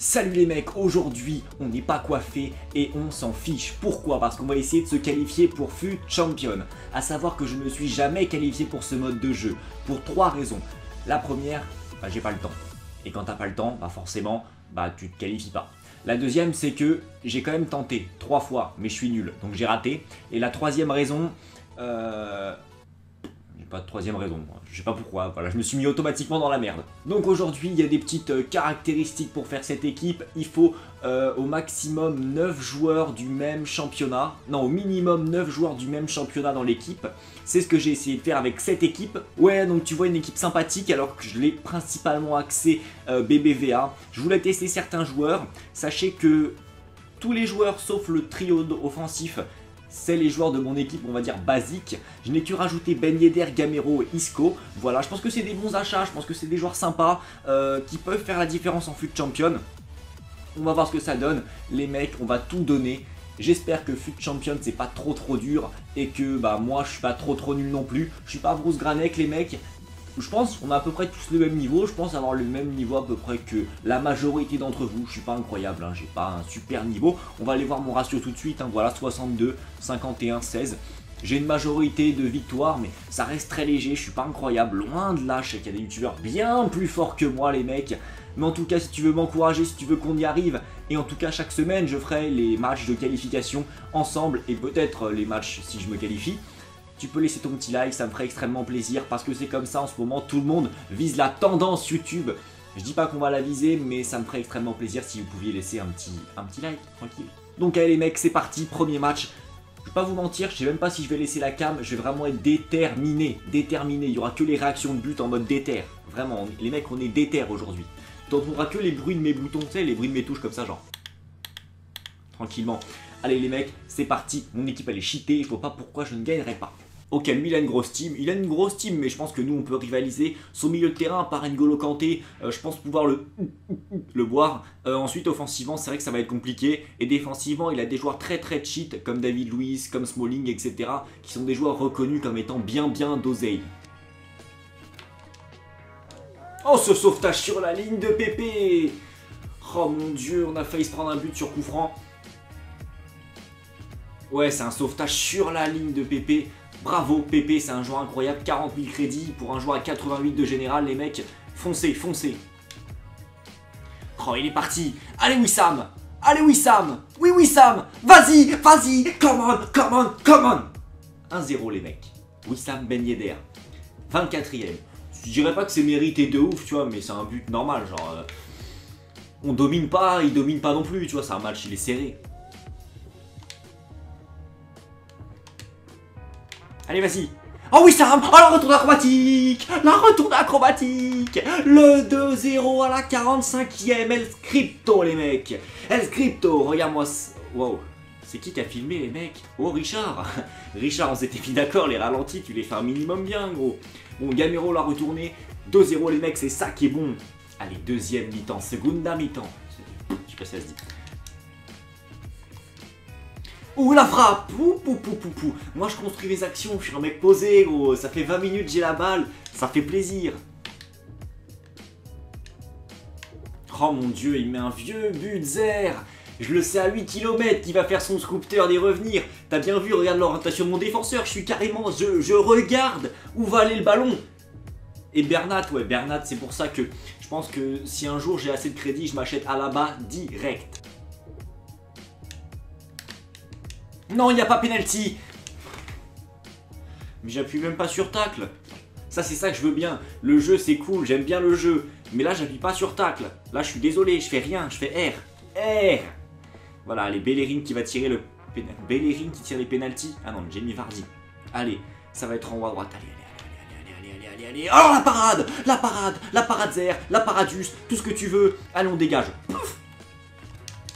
Salut les mecs, aujourd'hui on n'est pas coiffé et on s'en fiche. Pourquoi? Parce qu'on va essayer de se qualifier pour FUT Champion. A savoir que je ne suis jamais qualifié pour ce mode de jeu, pour trois raisons. La première, j'ai pas le temps. Et quand t'as pas le temps, forcément, tu te qualifies pas. La deuxième, c'est que j'ai quand même tenté, 3 fois, mais je suis nul, donc j'ai raté. Et la troisième raison, pas de troisième raison, je sais pas pourquoi, voilà, je me suis mis automatiquement dans la merde. Donc aujourd'hui, il y a des petites caractéristiques pour faire cette équipe. Il faut au maximum 9 joueurs du même championnat, non, au minimum 9 joueurs du même championnat dans l'équipe. C'est ce que j'ai essayé de faire avec cette équipe. Ouais, donc tu vois une équipe sympathique alors que je l'ai principalement axée BBVA. Je voulais tester certains joueurs. Sachez que tous les joueurs sauf le trio offensif, c'est les joueurs de mon équipe, on va dire, basique. Je n'ai que rajouté Ben Yedder, Gamero et Isco. Voilà, je pense que c'est des bons achats, je pense que c'est des joueurs sympas qui peuvent faire la différence en FUT Champion. On va voir ce que ça donne. Les mecs, on va tout donner. J'espère que FUT Champion, c'est pas trop dur et que moi, je suis pas trop nul non plus. Je suis pas Bruce Granek, les mecs. Je pense qu'on a à peu près tous le même niveau. Je pense avoir le même niveau à peu près que la majorité d'entre vous. Je suis pas incroyable, hein. J'ai pas un super niveau. On va aller voir mon ratio tout de suite, hein. Voilà, 62, 51, 16. J'ai une majorité de victoires, mais ça reste très léger. Je suis pas incroyable, loin de là. Je sais qu'il y a des youtubeurs bien plus forts que moi, les mecs. Mais en tout cas, si tu veux m'encourager, si tu veux qu'on y arrive, et en tout cas, chaque semaine, je ferai les matchs de qualification ensemble, et peut-être les matchs si je me qualifie. Tu peux laisser ton petit like, ça me ferait extrêmement plaisir parce que c'est comme ça en ce moment, tout le monde vise la tendance YouTube. Je dis pas qu'on va la viser, mais ça me ferait extrêmement plaisir si vous pouviez laisser un petit like, tranquille. Donc allez les mecs, c'est parti, premier match. Je vais pas vous mentir, je sais même pas si je vais laisser la cam, je vais vraiment être déterminé, il y aura que les réactions de but en mode déter. Vraiment, les mecs, on est déter aujourd'hui. T'entendras que les bruits de mes boutons, tu sais, les bruits de mes touches comme ça, genre. Tranquillement. Allez les mecs, c'est parti, mon équipe elle est cheatée, je vois pas pourquoi je ne gagnerai pas. Ok, lui il a une grosse team, mais je pense que nous on peut rivaliser. Son milieu de terrain par N'Golo Kanté, je pense pouvoir le boire. Ensuite offensivement c'est vrai que ça va être compliqué. Et défensivement il a des joueurs très cheat comme David Luiz, comme Smalling, etc. Qui sont des joueurs reconnus comme étant bien d'oseille. Oh ce sauvetage sur la ligne de Pepe! Oh mon dieu, on a failli se prendre un but sur coup franc. Ouais c'est un sauvetage sur la ligne de Pepe. Bravo Pepe, c'est un joueur incroyable, 40 000 crédits pour un joueur à 88 de général, les mecs, foncez, Oh, il est parti, allez Wissam, oui Wissam, vas-y, come on, 1-0 les mecs, Wissam Ben Yedder, 24ème, je dirais pas que c'est mérité de ouf, tu vois, mais c'est un but normal, genre, on domine pas, il domine pas non plus, tu vois, c'est un match, il est serré. Allez, vas-y. Oh oui, Sam. Oh, la retourne acrobatique. Le 2-0 à la 45e. El Scripto, les mecs. El Scripto, regarde-moi. Wow. C'est qui a filmé, les mecs? Oh, Richard. Richard, on s'était mis d'accord. Les ralentis, tu les fais un minimum bien, gros. Bon, Gamero l'a retourné. 2-0, les mecs. C'est ça qui est bon. Allez, deuxième mi-temps. Segunda mi-temps. Je sais pas si ça se dit. Ouh la frappe! Moi je construis mes actions, je suis un mec posé gros, ça fait 20 minutes j'ai la balle, ça fait plaisir. Oh mon dieu, il met un vieux butzer! Je le sais à 8 km qu'il va faire son sculpteur et revenir. T'as bien vu, regarde l'orientation de mon défenseur, je suis carrément, je regarde où va aller le ballon. Et Bernat, ouais Bernat, c'est pour ça que je pense que si un jour j'ai assez de crédit, je m'achète à la bas direct. Non, il n'y a pas pénalty. Mais j'appuie même pas sur tacle. Ça, c'est ça que je veux bien. Le jeu, c'est cool, j'aime bien le jeu. Mais là, j'appuie pas sur tacle. Là, je suis désolé, je fais rien, je fais R. Voilà, les Bellerin qui va tirer le... Bellerin qui tire les pénalty. Ah non, Jamie Vardy. Allez, ça va être en haut à droite. Allez. Oh, la parade, la parade zère, la paradus, tout ce que tu veux. Allez, on dégage. Pouf.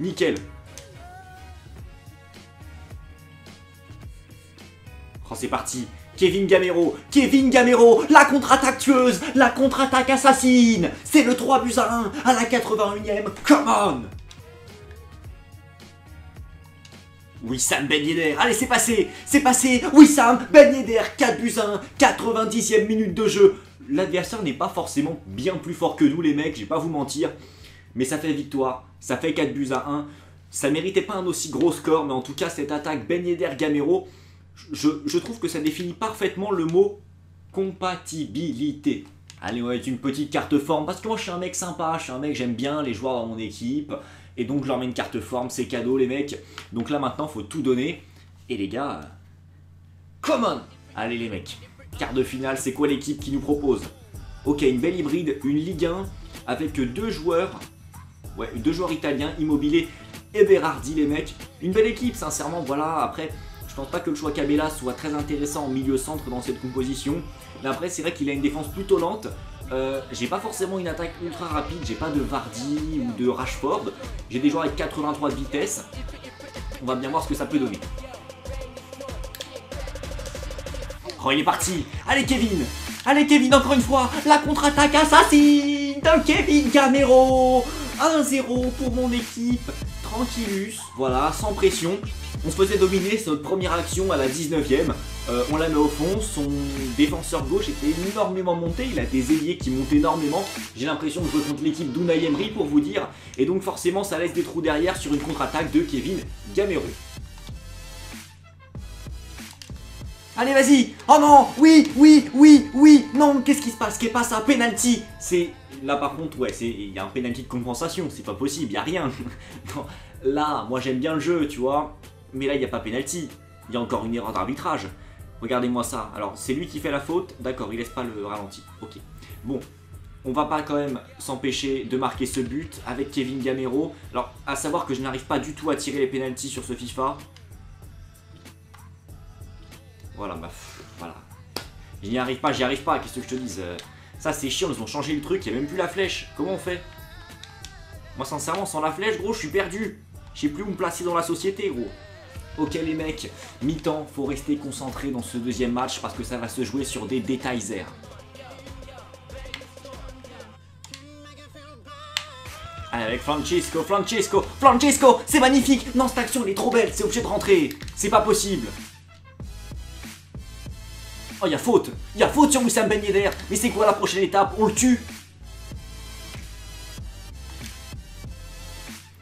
Nickel. Oh, c'est parti, Kevin Gamero, la contre-attaque tueuse, la contre-attaque assassine. C'est le 3-1 à la 81ème, come on. Wissam Ben Yedder, allez c'est passé, Wissam Ben Yedder, 4-1, 90ème minute de jeu. L'adversaire n'est pas forcément bien plus fort que nous les mecs, je vais pas vous mentir. mais ça fait victoire, ça fait 4 buts à 1. Ça méritait pas un aussi gros score, mais en tout cas cette attaque Ben Yedder Gamero, je trouve que ça définit parfaitement le mot compatibilité. Allez, on va mettre une petite carte forme, parce que moi je suis un mec sympa, je suis un mec, j'aime bien les joueurs dans mon équipe, et donc je leur mets une carte forme, c'est cadeau les mecs. Donc là maintenant faut tout donner, et les gars, come on! Allez les mecs, quart de finale, c'est quoi l'équipe qui nous propose? Ok, une belle hybride, une Ligue 1, avec deux joueurs italiens, Immobile et Berardi les mecs. Une belle équipe sincèrement, voilà, après... Je pense pas que le choix Cabella soit très intéressant en milieu centre dans cette composition. Mais après c'est vrai qu'il a une défense plutôt lente. J'ai pas forcément une attaque ultra rapide, j'ai pas de Vardy ou de Rashford. J'ai des joueurs avec 83 de vitesse. On va bien voir ce que ça peut donner. Oh il est parti! Allez Kevin! Allez Kevin encore une fois! La contre-attaque assassine de Kevin Gamero! 1-0 pour mon équipe! Tranquillus, voilà, sans pression. On se faisait dominer, c'est notre première action à la 19e. On la met au fond, son défenseur gauche était énormément monté, il a des ailiers qui montent énormément. J'ai l'impression de jouer contre l'équipe d'Unai Emery pour vous dire. Et donc forcément ça laisse des trous derrière sur une contre-attaque de Kevin Gamero. Allez vas-y! Oh non! Oui! Oui! Oui! Oui! Non! Qu'est-ce qui se passe? Qu'est-ce qui passe à penalty? C'est... Là par contre, ouais, il y a un penalty de compensation, c'est pas possible, il n'y a rien. Non. Là, moi j'aime bien le jeu, tu vois. Mais là, il n'y a pas penalty. Il y a encore une erreur d'arbitrage. Regardez-moi ça. Alors, c'est lui qui fait la faute. D'accord, il laisse pas le ralenti. Ok. Bon, on va pas quand même s'empêcher de marquer ce but avec Kevin Gamero. Alors, à savoir que je n'arrive pas du tout à tirer les penalties sur ce FIFA. Voilà, bah, voilà. Je n'y arrive pas, j'y arrive pas, qu'est-ce que je te dise? Ça c'est chiant, ils ont changé le truc, il n'y a même plus la flèche. Comment on fait? Moi sincèrement, sans la flèche, gros, je suis perdu. Je sais plus où me placer dans la société, gros. Ok les mecs, mi-temps, faut rester concentré dans ce deuxième match parce que ça va se jouer sur des détails. Allez avec Francesco, Francesco, Francesco, c'est magnifique. Non, cette action elle est trop belle, c'est obligé de rentrer. C'est pas possible. Oh, y'a faute! Y'a faute sur Wissam Ben Yedder! Mais c'est quoi la prochaine étape? On le tue!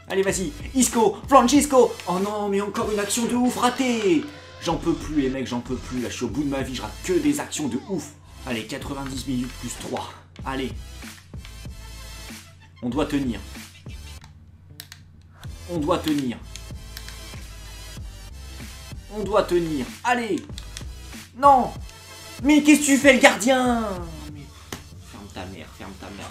Allez, vas-y! Isco! Francesco! Oh non, mais encore une action de ouf ratée! J'en peux plus, les mecs, j'en peux plus. Là, je suis au bout de ma vie, je rate que des actions de ouf! Allez, 90 minutes plus 3. Allez! On doit tenir. On doit tenir. On doit tenir. Allez! Non! Mais qu'est-ce que tu fais le gardien? Mais... Ferme ta mère, ferme ta mère.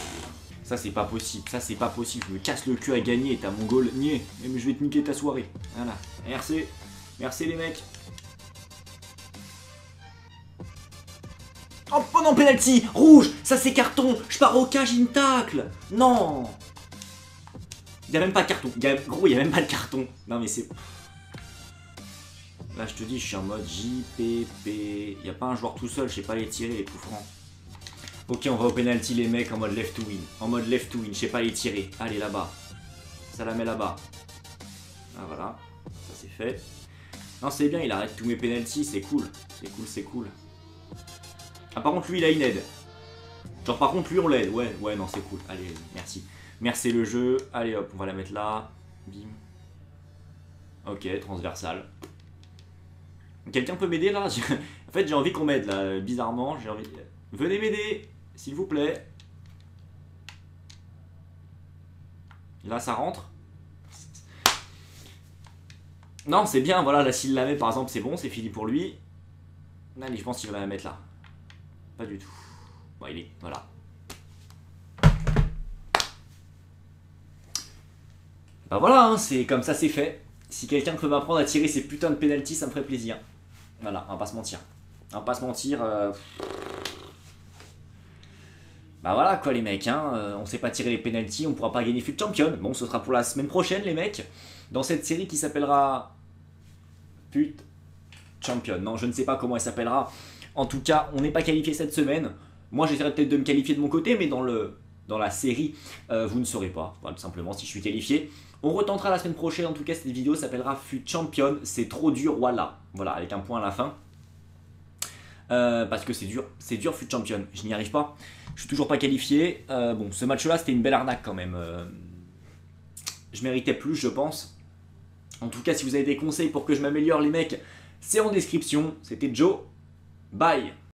Ça c'est pas possible, ça c'est pas possible. Je me casse le cul à gagner, t'as mon goal nié. Mais je vais te niquer ta soirée. Voilà, merci. Merci les mecs. Oh, oh non, penalty! Rouge! Ça c'est carton! Je pars au cage, il me tacle! Non! Y'a même pas de carton. Gros, y'a même pas de carton. Non mais c'est... Là je te dis, je suis en mode JPP. Y'a pas un joueur tout seul, je sais pas les tirer les coups francs. Ok, on va au penalty les mecs en mode left to win. En mode left to win, je sais pas les tirer. Allez là-bas. Ça la met là-bas. Ah voilà, ça c'est fait. Non c'est bien, il arrête tous mes penalties, c'est cool. C'est cool, c'est cool. Ah par contre lui il a une aide. Genre par contre lui on l'aide. Ouais, ouais, non c'est cool. Allez, merci. Merci le jeu. Allez hop, on va la mettre là. Bim. Ok, transversale. Quelqu'un peut m'aider là? En fait j'ai envie qu'on m'aide là, bizarrement, j'ai envie... Venez m'aider, s'il vous plaît. Là ça rentre. Non c'est bien, voilà, là s'il la met par exemple c'est bon, c'est fini pour lui. Allez, je pense qu'il va la mettre là. Pas du tout. Bon il est, voilà. Bah voilà, hein, c'est comme ça c'est fait. Si quelqu'un peut m'apprendre à tirer ces putains de pénalty, ça me ferait plaisir. Voilà, on va pas se mentir. On va pas se mentir. Bah voilà quoi les mecs, hein. On sait pas tirer les pénalties, on pourra pas gagner FUT Champion. Bon, ce sera pour la semaine prochaine les mecs, dans cette série qui s'appellera FUT Champion. Non, je ne sais pas comment elle s'appellera. En tout cas, on n'est pas qualifié cette semaine. Moi j'essaierai peut-être de me qualifier de mon côté, mais dans la série, vous ne saurez pas, voilà, tout simplement, si je suis qualifié. On retentera la semaine prochaine, en tout cas cette vidéo s'appellera FUT Champion, c'est trop dur, voilà. Voilà, avec un point à la fin. Parce que c'est dur FUT Champion, je n'y arrive pas. Je suis toujours pas qualifié. Bon, ce match-là, c'était une belle arnaque quand même. je méritais plus, je pense. En tout cas, si vous avez des conseils pour que je m'améliore, les mecs, c'est en description. C'était Joe. Bye.